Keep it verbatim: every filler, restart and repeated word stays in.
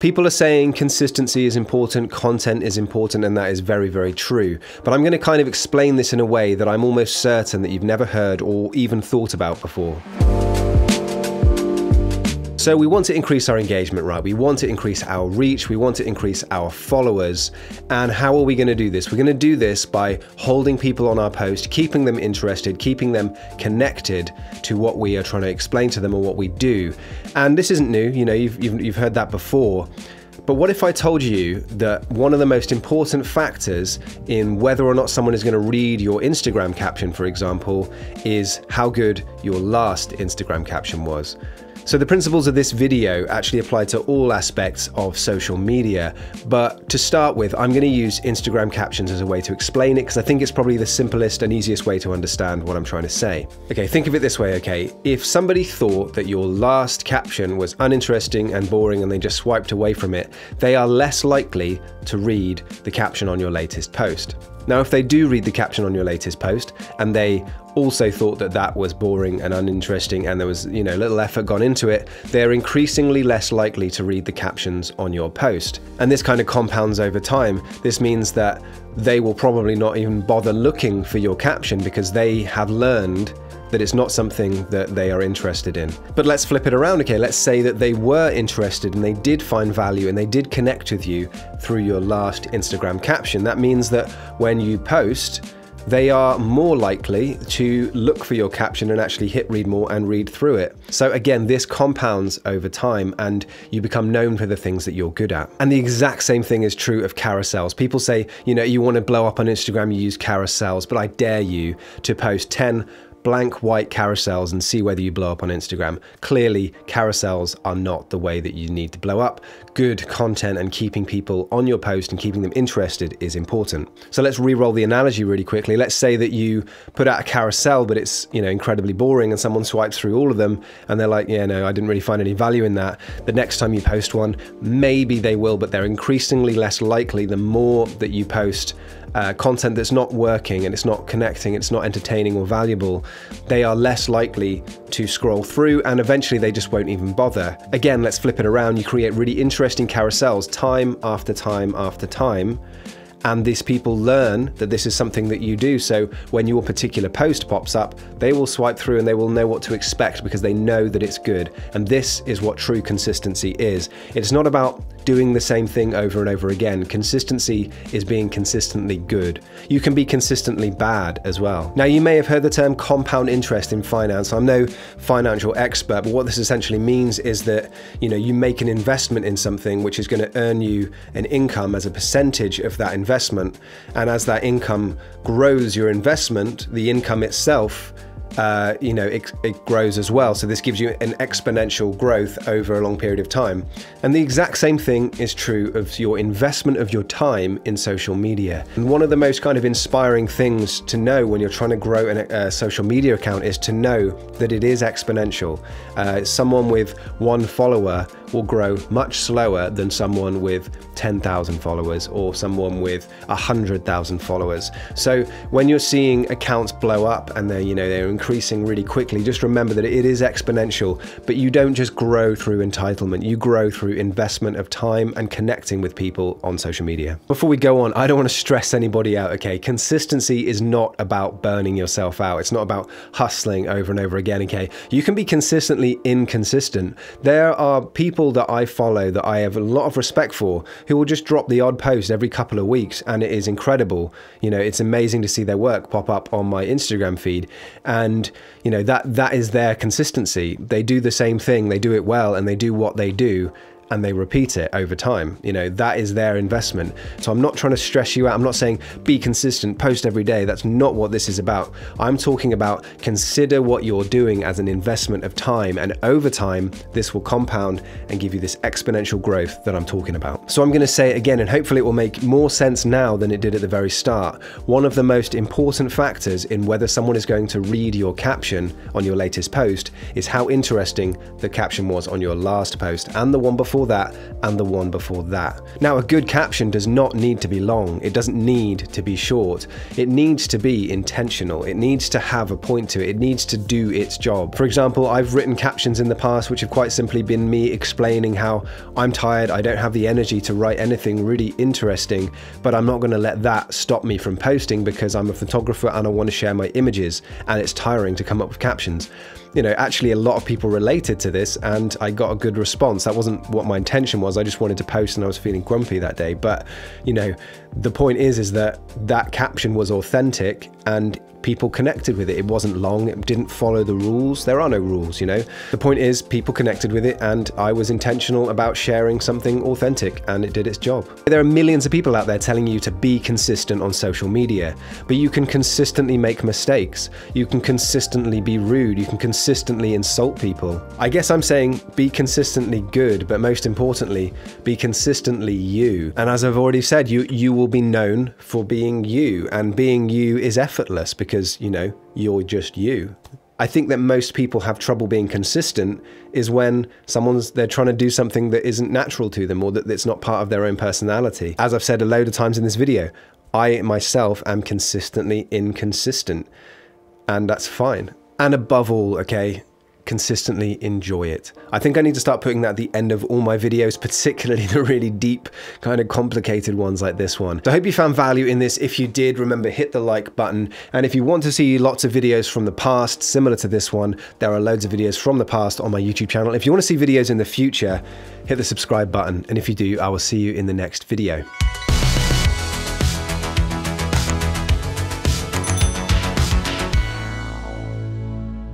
People are saying consistency is important, content is important, and that is very, very true. But I'm going to kind of explain this in a way that I'm almost certain that you've never heard or even thought about before. So we want to increase our engagement, right? We want to increase our reach, we want to increase our followers. And how are we going to do this? We're going to do this by holding people on our post, keeping them interested, keeping them connected to what we are trying to explain to them or what we do. And this isn't new, you know, you've, you've, you've heard that before. But what if I told you that one of the most important factors in whether or not someone is going to read your Instagram caption, for example, is how good your last Instagram caption was? So the principles of this video actually apply to all aspects of social media, but to start with, I'm going to use Instagram captions as a way to explain it because I think it's probably the simplest and easiest way to understand what I'm trying to say. Okay, think of it this way, okay? If somebody thought that your last caption was uninteresting and boring and they just swiped away from it, they are less likely to read the caption on your latest post. Now, if they do read the caption on your latest post and they also thought that that was boring and uninteresting and there was, you know, little effort gone into it, they're increasingly less likely to read the captions on your post. And this kind of compounds over time. This means that they will probably not even bother looking for your caption because they have learned that it's not something that they are interested in. But let's flip it around, okay? Let's say that they were interested and they did find value and they did connect with you through your last Instagram caption. That means that when you post, they are more likely to look for your caption and actually hit read more and read through it. So again, this compounds over time and you become known for the things that you're good at. And the exact same thing is true of carousels. People say, you know, you want to blow up on Instagram, you use carousels, but I dare you to post ten blank white carousels and see whether you blow up on Instagram. Clearly, carousels are not the way that you need to blow up. Good content and keeping people on your post and keeping them interested is important. So let's re-roll the analogy really quickly. Let's say that you put out a carousel, but it's, you know, incredibly boring and someone swipes through all of them and they're like, yeah, no, I didn't really find any value in that. The next time you post one, maybe they will, but they're increasingly less likely the more that you post Uh, content that's not working and it's not connecting, it's not entertaining or valuable, they are less likely to scroll through and eventually they just won't even bother. Again, let's flip it around. You create really interesting carousels time after time after time. And these people learn that this is something that you do. So when your particular post pops up, they will swipe through and they will know what to expect because they know that it's good. And this is what true consistency is. It's not about doing the same thing over and over again. Consistency is being consistently good. You can be consistently bad as well. Now, you may have heard the term compound interest in finance. I'm no financial expert, but what this essentially means is that, you know, you make an investment in something which is going to earn you an income as a percentage of that investment. investment. And as that income grows, your investment, the income itself, uh, you know, it, it grows as well. So this gives you an exponential growth over a long period of time. And the exact same thing is true of your investment of your time in social media. And one of the most kind of inspiring things to know when you're trying to grow an, a social media account is to know that it is exponential. Uh, someone with one follower will grow much slower than someone with ten thousand followers or someone with one hundred thousand followers. So when you're seeing accounts blow up and they're, you know, they're increasing really quickly, just remember that it is exponential, but you don't just grow through entitlement, you grow through investment of time and connecting with people on social media. Before we go on, I don't want to stress anybody out, okay? Consistency is not about burning yourself out. It's not about hustling over and over again, okay? You can be consistently inconsistent. There are people that I follow that I have a lot of respect for who will just drop the odd post every couple of weeks, and it is incredible. You know, it's amazing to see their work pop up on my Instagram feed, and you know that that is their consistency. They do the same thing, they do it well, and they do what they do, and they repeat it over time. You know, that is their investment. So I'm not trying to stress you out. I'm not saying be consistent, post every day. That's not what this is about. I'm talking about consider what you're doing as an investment of time, and over time, this will compound and give you this exponential growth that I'm talking about. So I'm gonna say it again, and hopefully it will make more sense now than it did at the very start. One of the most important factors in whether someone is going to read your caption on your latest post is how interesting the caption was on your last post and the one before before that and the one before that. Now, a good caption does not need to be long. It doesn't need to be short. It needs to be intentional. It needs to have a point to it. It needs to do its job. For example, I've written captions in the past which have quite simply been me explaining how I'm tired, I don't have the energy to write anything really interesting, but I'm not going to let that stop me from posting because I'm a photographer and I want to share my images and it's tiring to come up with captions. You know, actually a lot of people related to this and I got a good response. That wasn't what my intention was. I just wanted to post and I was feeling grumpy that day. But, you know, the point is, is that that caption was authentic and people connected with it. It wasn't long. It didn't follow the rules. There are no rules, you know. The point is people connected with it and I was intentional about sharing something authentic and it did its job. There are millions of people out there telling you to be consistent on social media, but you can consistently make mistakes. You can consistently be rude. You can consistently consistently insult people. I guess I'm saying be consistently good, but most importantly, be consistently you. And as I've already said, you you will be known for being you, and being you is effortless because, you know, you're just you. I think that most people have trouble being consistent is when someone's, they're trying to do something that isn't natural to them or that that's not part of their own personality. As I've said a load of times in this video, I myself am consistently inconsistent, and that's fine. And above all, okay, consistently enjoy it. I think I need to start putting that at the end of all my videos, particularly the really deep, kind of complicated ones like this one. So I hope you found value in this. If you did, remember, hit the like button. And if you want to see lots of videos from the past, similar to this one, there are loads of videos from the past on my YouTube channel. If you want to see videos in the future, hit the subscribe button. And if you do, I will see you in the next video.